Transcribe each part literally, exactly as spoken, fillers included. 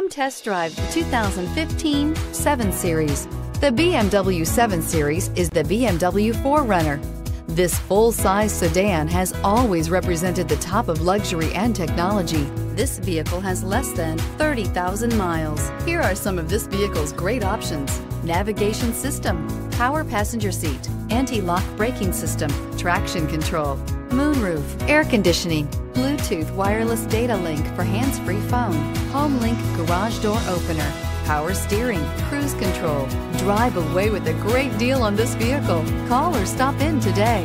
Come test drive the two thousand fifteen seven series. The B M W seven series is the B M W four runner. This full-size sedan has always represented the top of luxury and technology. This vehicle has less than thirty thousand miles. Here are some of this vehicle's great options: navigation system, power passenger seat, anti-lock braking system, traction control, moonroof, air conditioning, Bluetooth wireless data link for hands-free phone, HomeLink garage door opener, power steering, cruise control. Drive away with a great deal on this vehicle. Call or stop in today.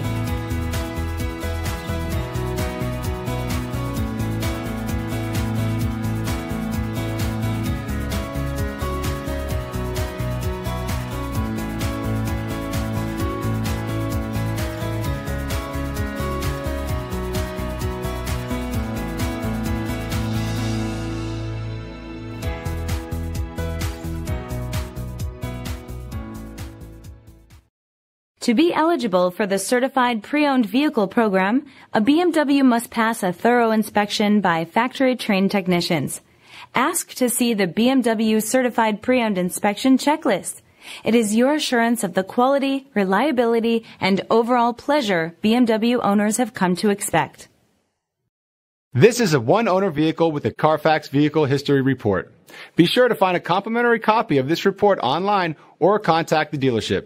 To be eligible for the Certified Pre-Owned Vehicle Program, a B M W must pass a thorough inspection by factory-trained technicians. Ask to see the B M W Certified Pre-Owned Inspection Checklist. It is your assurance of the quality, reliability, and overall pleasure B M W owners have come to expect. This is a one-owner vehicle with a Carfax Vehicle History Report. Be sure to find a complimentary copy of this report online or contact the dealership.